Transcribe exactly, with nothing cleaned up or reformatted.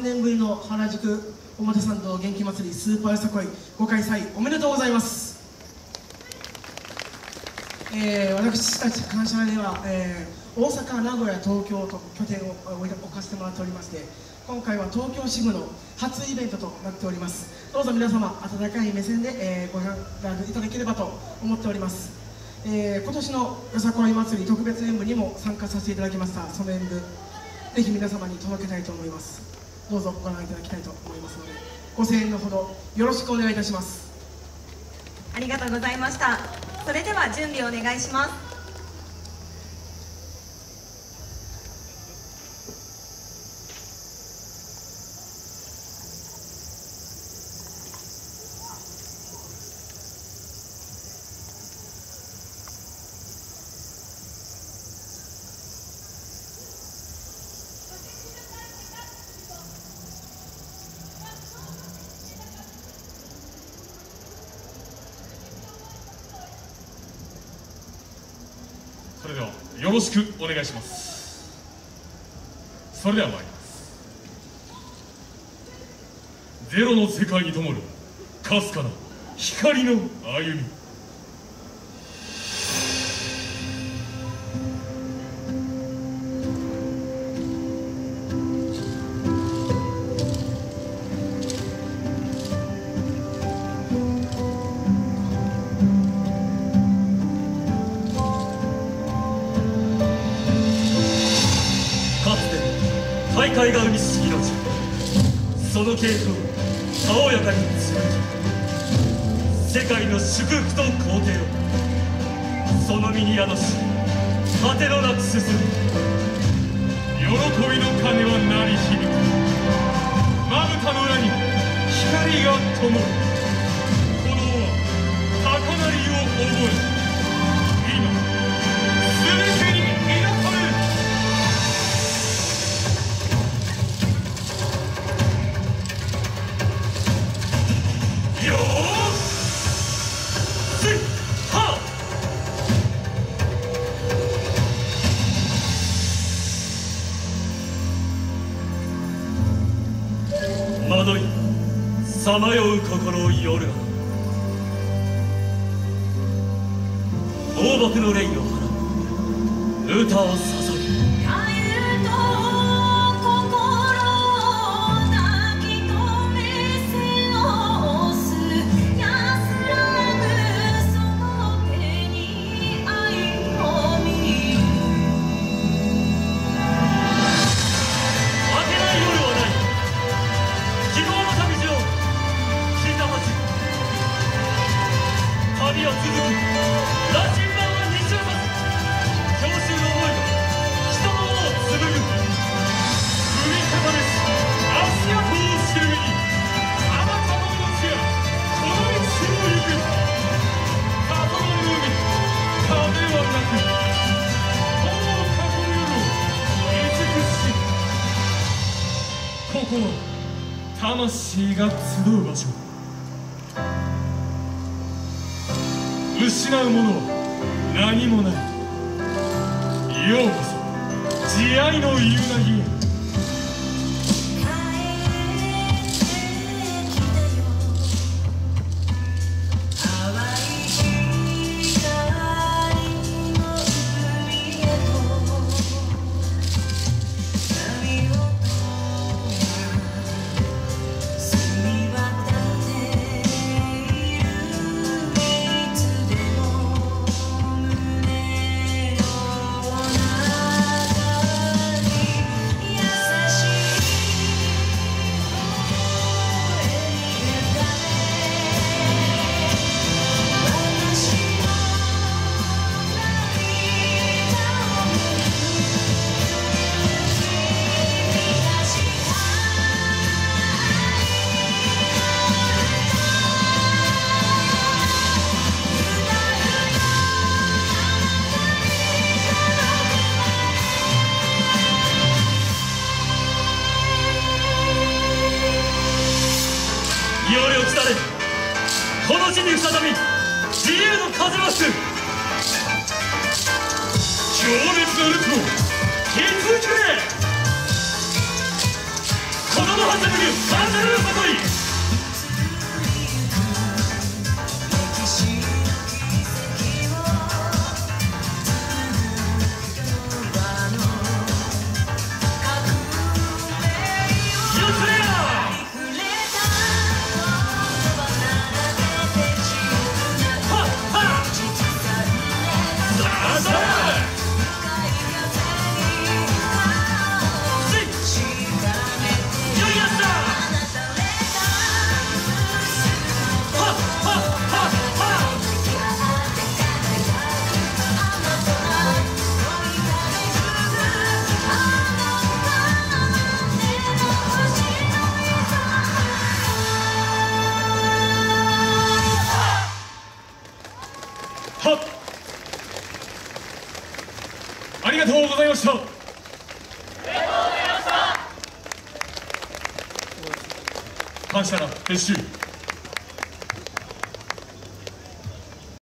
さんねんぶりの原宿表参道元気祭りスーパーよさこいご開催おめでとうございます。えー、私たち感謝祭では、えー、大阪、名古屋、東京と拠点を置かせてもらっておりまして、今回は東京支部の初イベントとなっております。どうぞ皆様温かい目線で、えー、ご覧いただければと思っております。えー、今年のよさこい祭り特別演舞にも参加させていただきました。その演舞ぜひ皆様に届けたいと思います。どうぞご覧いただきたいと思いますので、ご声援のほどよろしくお願いいたします。ありがとうございました。それでは準備をお願いします。それではよろしくお願いします。それでは参ります。ゼロの世界に灯るかすかな光の歩み。大海が生みし命、その系譜を爽やかに紡ぎ、世界の祝福と肯定をその身に宿し、果てのなく進む。喜びの鐘は鳴り響く。まぶたの裏に光が灯る。鼓動は高鳴りを覚え、さまよう心を夜が黄木の霊を放う歌を捧げる。旅は続く。羅針盤は日常化する。郷愁の思いが人の輪を紡ぐ。海風です足跡を知る身に、あなたの命がこの道を行く。風の海、風はなく炎を囲む夜を慈しい。心、魂が集う場所。失うものは何もない。ようこそ慈愛の夕凪へ。この地に再び自由の風が吹く。強烈なループを引き受け。ありがとうございました。ありがとうございました。感謝な撤収。